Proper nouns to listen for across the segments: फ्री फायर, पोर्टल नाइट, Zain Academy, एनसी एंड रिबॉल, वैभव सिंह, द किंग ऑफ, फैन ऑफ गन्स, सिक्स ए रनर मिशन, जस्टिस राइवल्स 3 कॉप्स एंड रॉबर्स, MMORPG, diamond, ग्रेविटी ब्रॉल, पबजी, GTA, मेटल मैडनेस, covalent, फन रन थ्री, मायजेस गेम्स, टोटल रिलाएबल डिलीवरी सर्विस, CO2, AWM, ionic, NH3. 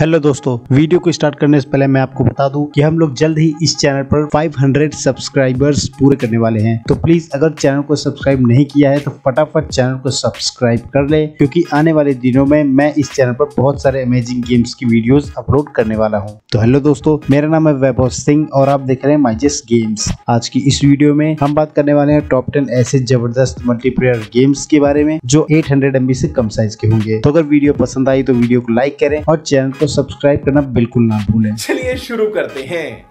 Hello दोस्तों, video को start करने से पहले मैं आपको बता दूं कि हम लोग जल्द ही इस चैनल पर 500 सब्सक्राइबर्स पूरे करने वाले हैं। तो प्लीज अगर चैनल को सब्सक्राइब नहीं किया है तो फटाफट चैनल को सब्सक्राइब कर ले, क्योंकि आने वाले दिनों में मैं इस चैनल पर बहुत सारे अमेजिंग गेम्स की वीडियोस अपलोड करने वाला हूं। तो हेलो दोस्तों, मेरा नाम है वैभव सिंह और आप देख रहे हैं मायजेस गेम्स। आज की इस वीडियो में हम बात करने वाले हैं टॉप 10 ऐसे जबरदस्त मल्टीप्लेयर गेम्स के बारे में जो 800 MB से कम साइज के होंगे। तो अगर वीडियो पसंद आई तो वीडियो को लाइक करें और चैनल तो सब्सक्राइब करना बिल्कुल ना भूलें। चलिए शुरू करते हैं।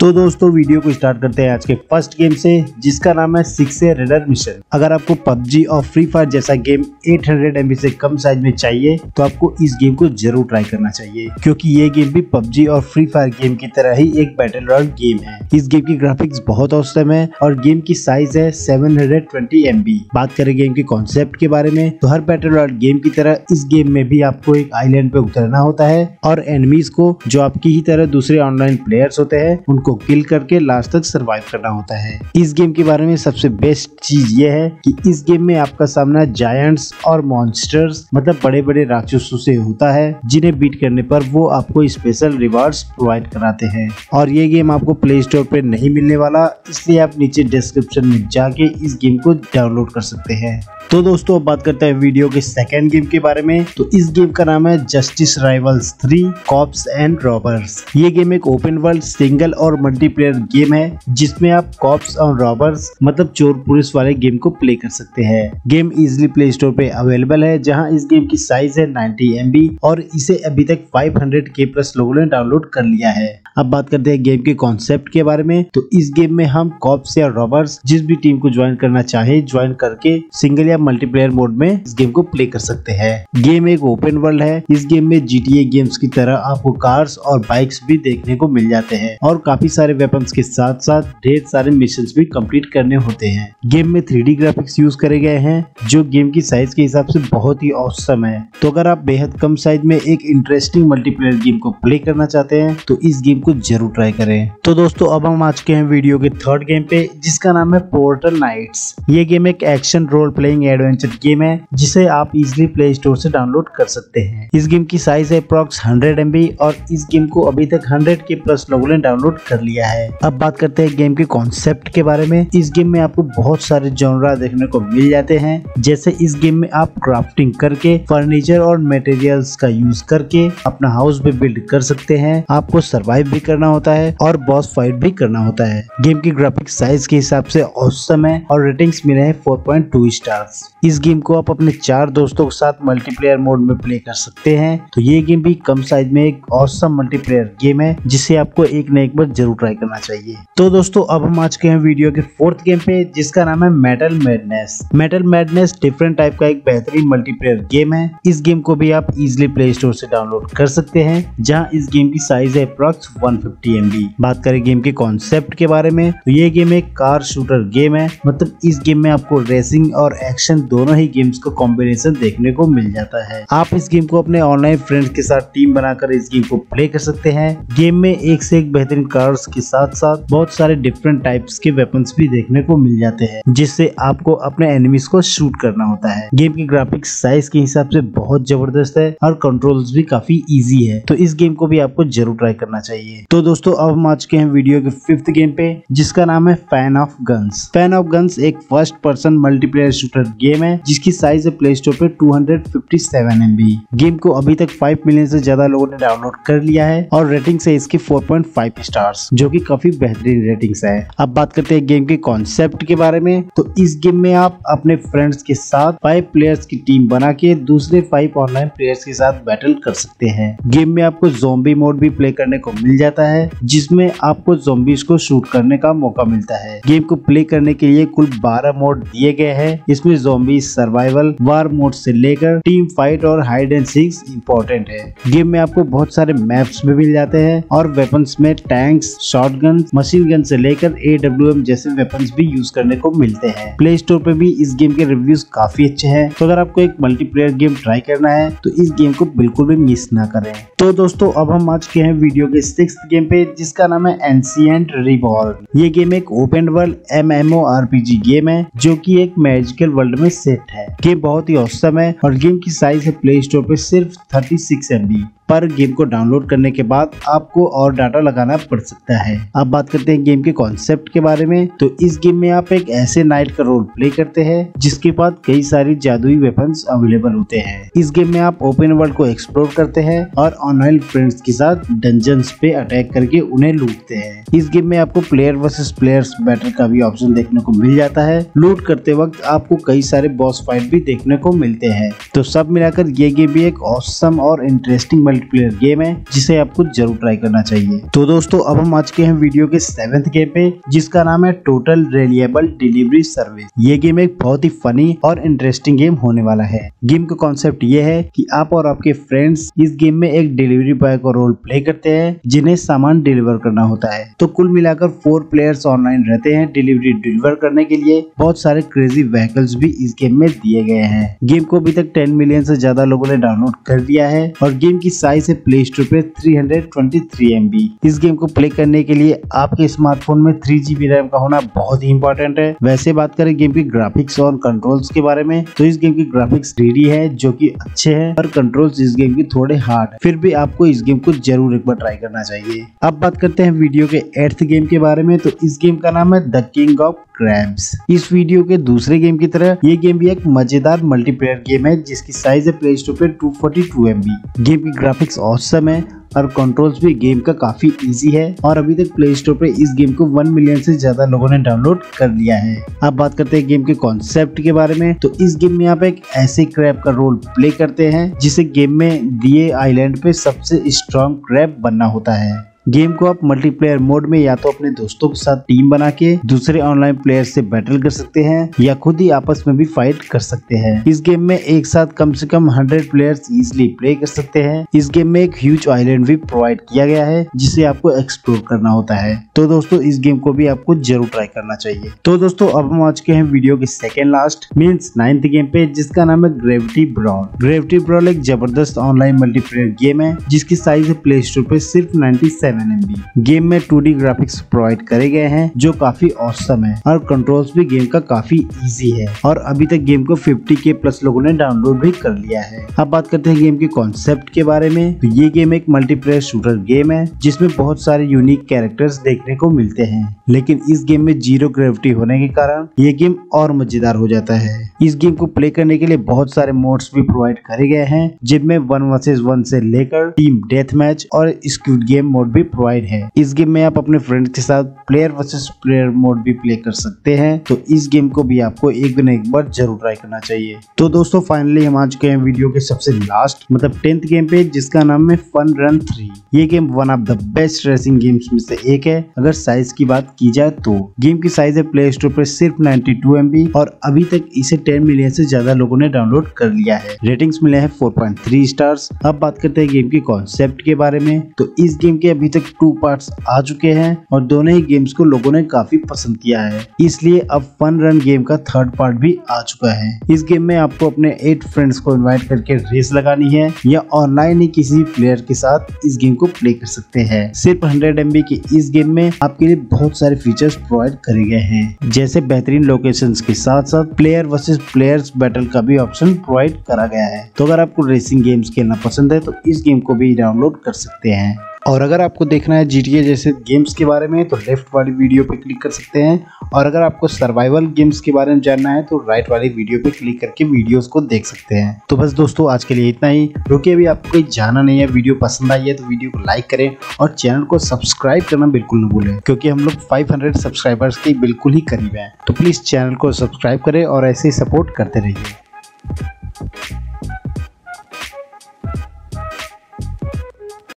तो दोस्तों, वीडियो को स्टार्ट करते हैं आज के फर्स्ट गेम से, जिसका नाम है सिक्स ए रनर मिशन। अगर आपको पबजी और फ्री फायर जैसा गेम 800 MB से कम साइज में चाहिए तो आपको इस गेम को जरूर ट्राई करना चाहिए, क्योंकि ये गेम भी पबजी और फ्री फायर गेम की तरह ही एक बैटल रॉयल गेम है। इस गेम की ग्राफिक्स बहुत औसम है और गेम की साइज है 720 MB। बात करें गेम के कॉन्सेप्ट के बारे में तो हर बैटल रॉयल गेम की तरह इस गेम में भी आपको एक आईलैंड पे उतरना होता है और एनिमीज को, जो आपकी ही तरह दूसरे ऑनलाइन प्लेयर्स होते हैं, को किल करके लास्ट तक सरवाइव करना होता है। इस गेम के बारे में सबसे बेस्ट चीज यह है कि इस गेम में आपका सामना जायंट्स और मॉन्स्टर्स, मतलब बड़े बड़े राक्षसों से होता है, जिन्हें बीट करने पर वो आपको स्पेशल रिवार्ड्स प्रोवाइड कराते हैं। और ये गेम आपको प्ले स्टोर पर नहीं मिलने वाला, इसलिए आप नीचे डिस्क्रिप्शन में जाके इस गेम को डाउनलोड कर सकते हैं। तो दोस्तों, अब बात करते हैं वीडियो के सेकंड गेम के बारे में। तो इस गेम का नाम है जस्टिस राइवल्स 3 कॉप्स एंड रॉबर्स। ये गेम एक ओपन वर्ल्ड सिंगल और मल्टीप्लेयर गेम है, जिसमें आप कॉप्स और रॉबर्स, मतलब चोर पुलिस वाले गेम को प्ले कर सकते हैं। गेम इजिली प्ले स्टोर पे अवेलेबल है, जहां इस गेम की साइज है 90 MB और इसे अभी तक 500K प्लस लोगों ने डाउनलोड कर लिया है। अब बात करते हैं गेम के कॉन्सेप्ट के बारे में। तो इस गेम में हम कॉप्स या रॉबर्स, जिस भी टीम को ज्वाइन करना चाहे, ज्वाइन करके सिंगल मल्टीप्लेयर मोड में इस गेम को प्ले कर सकते हैं। गेम एक ओपन वर्ल्ड है। इस गेम में GTA गेम्स की तरह आपको कार्स और बाइक्स भी देखने को मिल जाते हैं और काफी सारे वेपन्स के साथ साथ ढेर सारे मिशंस भी कंप्लीट करने होते हैं। गेम में 3D ग्राफिक्स यूज करे गए हैं, जो गेम की साइज के हिसाब से बहुत ही ऑसम है। तो अगर आप बेहद कम साइज में एक इंटरेस्टिंग मल्टीप्लेयर गेम को प्ले करना चाहते हैं तो इस गेम को जरूर ट्राई करें। तो दोस्तों, अब हम आ चुके हैं वीडियो के थर्ड गेम पे, जिसका नाम है पोर्टल नाइट। ये गेम एक action role playing adventure game है, जिसे आप इजिली प्ले स्टोर से डाउनलोड कर सकते हैं। इस गेम की साइज है अप्रॉक्स 100 MB और इस गेम को अभी तक 100K प्लस लोगों ने डाउनलोड कर लिया है। अब बात करते हैं गेम के कॉन्सेप्ट के बारे में। इस गेम में आपको बहुत सारे जॉनरा देखने को मिल जाते हैं, जैसे इस गेम में आप क्राफ्टिंग करके फर्नीचर और मटेरियल्स का यूज करके अपना हाउस भी बिल्ड कर सकते हैं। आपको सर्वाइव भी करना होता है और बॉस फाइट भी करना होता है। गेम की ग्राफिक साइज के हिसाब से औसम है और रेटिंग्स मिले हैं 4.2 स्टार्स। इस गेम को आप अपने 4 दोस्तों के साथ मल्टीप्लेयर मोड में प्ले कर सकते हैं। तो ये गेम भी कम साइज में एक ऑसम मल्टीप्लेयर गेम है, जिसे आपको एक न एक बार जरूर ट्राई करना चाहिए। तो दोस्तों, अब हम आ चुके हैं वीडियो के फोर्थ गेम पे, जिसका नाम है मेटल मैडनेस। मेटल मैडनेस different type का एक बेहतरीन मल्टीप्लेयर गेम है। इस गेम को भी आप इजिली प्ले स्टोर से डाउनलोड कर सकते हैं, जहाँ इस गेम की साइज है अप्रॉक्स 150 MB। बात करें गेम के कॉन्सेप्ट के बारे में तो ये गेम एक कार शूटर गेम है, मतलब इस गेम में आपको रेसिंग और एक्शन दोनों ही गेम्स का कॉम्बिनेशन देखने को मिल जाता है। आप इस गेम को अपने ऑनलाइन फ्रेंड्स के साथ टीम बनाकर इस गेम को प्ले कर सकते हैं। गेम में एक से एक बेहतरीन कार्स के साथ साथ बहुत सारे डिफरेंट टाइप्स के वेपन्स भी देखने को मिल जाते हैं, जिससे आपको अपने एनिमीज को शूट करना होता है। गेम की ग्राफिक्स साइज के हिसाब से बहुत जबरदस्त है और कंट्रोल्स भी काफी इजी है। तो इस गेम को भी आपको जरूर ट्राई करना चाहिए। तो दोस्तों, अब हम आ चुके हैं वीडियो के फिफ्थ गेम पे, जिसका नाम है फैन ऑफ गन्स। फैन ऑफ गन्स एक first person multiplayer shooter game है, जिसकी साइज है प्ले स्टोर पे 257 MB। गेम को अभी तक 5 मिलियन से ज्यादा लोगों ने डाउनलोड कर लिया है और रेटिंग से इसकी 4.5 स्टार्स, जो कि काफी बेहतरीन रेटिंग्स है। अब बात करते हैं गेम के कॉन्सेप्ट के बारे में। तो इस गेम में आप अपने फ्रेंड्स के साथ 5 प्लेयर्स की टीम बना के दूसरे 5 ऑनलाइन प्लेयर्स के साथ बैटल कर सकते हैं। गेम में आपको ज़ॉम्बी मोड भी प्ले करने को मिल जाता है, जिसमें आपको ज़ॉम्बीज को शूट करने का मौका मिलता है। गेम को प्ले करने के लिए कुल 12 मोड दिए गए हैं। इसमें ज़ॉम्बी सर्वाइवल, वार मोड से लेकर टीम फाइट और हाइड एंड सीक इम्पोर्टेंट है। गेम में आपको बहुत सारे मैप्स भी मिल जाते हैं और वेपन्स में टैंक्स, शॉटगन, मशीन गन से लेकर AWM जैसे वेपन्स भी यूज करने को मिलते हैं। प्ले स्टोर पे भी इस गेम के रिव्यूज काफी अच्छे हैं, तो अगर आपको एक मल्टीप्लेयर गेम ट्राई करना है तो इस गेम को बिल्कुल भी मिस ना करें। तो दोस्तों अब हम आ चुके हैं वीडियो के 6th गेम पे, जिसका नाम है एनसी एंड रिबॉल। ये गेम एक ओपन वर्ल्ड MMORPG गेम है जो कि एक मैजिकल वर्ल्ड में सेट है। गेम बहुत ही औसम है और गेम की साइज है प्ले स्टोर पे सिर्फ 36 MB। पर गेम को डाउनलोड करने के बाद आपको और डाटा लगाना पड़ सकता है। अब बात करते हैं गेम के कॉन्सेप्ट के बारे में। तो इस गेम में आप एक ऐसे नाइट का रोल प्ले करते हैं जिसके पास कई सारी जादुई वेपन्स अवेलेबल होते हैं। इस गेम में आप ओपन वर्ल्ड को एक्सप्लोर करते हैं और ऑनलाइन फ्रेंड्स के साथ डंजन्स पे अटैक करके उन्हें लूटते हैं। इस गेम में आपको प्लेयर वर्सेस प्लेयर्स बैटल का भी ऑप्शन देखने को मिल जाता है। लूट करते वक्त आपको कई सारे बॉस फाइट भी देखने को मिलते हैं। तो सब मिलाकर ये गेम भी एक ऑसम और इंटरेस्टिंग मल्टीप्लेयर गेम है जिसे आपको जरूर ट्राई करना चाहिए। तो दोस्तों अब हम आज के हैं वीडियो के 7th गेम पे, जिसका नाम है टोटल रिलाएबल डिलीवरी सर्विस। ये गेम एक बहुत ही फनी और इंटरेस्टिंग गेम होने वाला है। गेम का कॉन्सेप्ट ये है कि आप और आपके फ्रेंड्स इस गेम में एक डिलीवरी बॉय का रोल प्ले करते हैं जिन्हें सामान डिलीवर करना होता है। तो कुल मिलाकर 4 प्लेयर्स ऑनलाइन रहते हैं डिलीवरी डिलीवर करने के लिए। बहुत सारे क्रेजी व्हीकल्स भी इस गेम में दिए गए हैं। गेम को अभी तक 10 मिलियन से ज्यादा लोगों ने डाउनलोड कर दिया है और गेम की साइज है प्ले स्टोर पे 323 MB। इस गेम को प्ले करने के लिए आपके स्मार्टफोन में 3GB रैम का होना बहुत ही इम्पोर्टेंट है। वैसे बात करें गेम की ग्राफिक्स और कंट्रोल्स के बारे में, तो इस गेम की ग्राफिक्स 3D है जो कि अच्छे हैं और कंट्रोल्स इस गेम के थोड़े हार्ड है। फिर भी आपको इस गेम को जरूर एक बार ट्राई करना चाहिए। अब बात करते हैं वीडियो के 8th गेम के बारे में। तो इस गेम का नाम है द किंग ऑफ। इस वीडियो के दूसरे गेम की तरह ये गेम भी एक मजेदार मल्टीप्लेयर गेम है जिसकी साइज है प्ले स्टोर पे 242 MB। गेम की ग्राफिक्स ऑसम है और कंट्रोल्स भी गेम का काफी इजी है और अभी तक प्ले स्टोर पे इस गेम को 1 मिलियन से ज्यादा लोगों ने डाउनलोड कर लिया है। अब बात करते हैं गेम के कॉन्सेप्ट के बारे में। तो इस गेम में आप एक ऐसे क्रैब का रोल प्ले करते हैं जिसे गेम में दिए आइलैंड पे सबसे स्ट्रॉन्ग क्रैब बनना होता है। गेम को आप मल्टीप्लेयर मोड में या तो अपने दोस्तों के साथ टीम बना के दूसरे ऑनलाइन प्लेयर से बैटल कर सकते हैं या खुद ही आपस में भी फाइट कर सकते हैं। इस गेम में एक साथ कम से कम 100 प्लेयर्स इजिली प्ले कर सकते हैं। इस गेम में एक ह्यूज आइलैंड भी प्रोवाइड किया गया है जिसे आपको एक्सप्लोर करना होता है। तो दोस्तों इस गेम को भी आपको जरूर ट्राई करना चाहिए। तो दोस्तों अब हम आ चुके हैं वीडियो के 2nd last means 9th game पे, जिसका नाम है ग्रेविटी ब्रॉल। ग्रेविटी ब्रॉल एक जबरदस्त ऑनलाइन मल्टीप्लेयर गेम है जिसकी साइज है प्ले स्टोर पे सिर्फ 97 MB। गेम में 2D ग्राफिक्स प्रोवाइड करे गए हैं जो काफी ऑसम है और कंट्रोल्स भी गेम का काफी इजी है और अभी तक गेम को 50K प्लस लोगों ने डाउनलोड भी कर लिया है। अब बात करते हैं गेम के कॉन्सेप्ट के बारे में। तो ये गेम एक मल्टीप्लेयर शूटर गेम है जिसमें बहुत सारे यूनिक कैरेक्टर्स देखने को मिलते हैं, लेकिन इस गेम में 0 ग्रेविटी होने के कारण ये गेम और मजेदार हो जाता है। इस गेम को प्ले करने के लिए बहुत सारे मोड्स भी प्रोवाइड करे गए हैं जिनमें 1 वर्सेस 1 से लेकर टीम डेथ मैच और स्क्विड गेम मोड भी प्रोवाइड है। इस गेम में आप अपने फ्रेंड के साथ प्लेयर वर्सेस प्लेयर मोड भी प्ले कर सकते हैं। तो इस गेम को भी आपको एक दिन एक बार जरूर ट्राई करना चाहिए। तो दोस्तों फाइनली हम आ चुके हैं वीडियो के सबसे लास्ट मतलब 10th गेम पे, जिसका नाम है फन रन 3। ये game 1 of the best racing games में से एक है अगर साइज की बात की जाए तो। गेम की साइज है प्ले स्टोर पर सिर्फ 92 MB और अभी तक इसे 10 मिलियन से ज्यादा लोगों ने डाउनलोड कर लिया है। रेटिंग्स मिले हैं 4.3 स्टार्स। अब बात करते हैं गेम के कॉन्सेप्ट के बारे में। तो इस गेम के अभी तक 2 पार्ट्स आ चुके हैं और दोनों ही गेम्स को लोगों ने काफी पसंद किया है, इसलिए अब फन रन गेम का 3rd पार्ट भी आ चुका है। इस गेम में आपको अपने 8 फ्रेंड्स को इनवाइट करके रेस लगानी है या ऑनलाइन ही किसी प्लेयर के साथ इस गेम को प्ले कर सकते हैं। सिर्फ 100 MB की इस गेम में आपके लिए बहुत सारे फीचर्स प्रोवाइड करे गए हैं, जैसे बेहतरीन लोकेशंस के साथ साथ प्लेयर वर्सेस प्लेयर्स बैटल का भी ऑप्शन प्रोवाइड करा गया है। तो अगर आपको रेसिंग गेम्स खेलना पसंद है तो इस गेम को भी डाउनलोड कर सकते हैं। और अगर आपको देखना है GTA जैसे गेम्स के बारे में तो लेफ्ट वाली वीडियो पे क्लिक कर सकते हैं, और अगर आपको सर्वाइवल गेम्स के बारे में जानना है तो राइट वाली वीडियो पे क्लिक करके वीडियोस को देख सकते हैं। तो बस दोस्तों आज के लिए इतना ही। रुकिए अभी आपको कोई जाना नहीं है। वीडियो पसंद आई है तो वीडियो को लाइक करें और चैनल को सब्सक्राइब करना बिल्कुल न भूलें, क्योंकि हम लोग 500 सब्सक्राइबर्स के बिल्कुल ही करीब हैं। तो प्लीज़ चैनल को सब्सक्राइब करें और ऐसे ही सपोर्ट करते रहिए।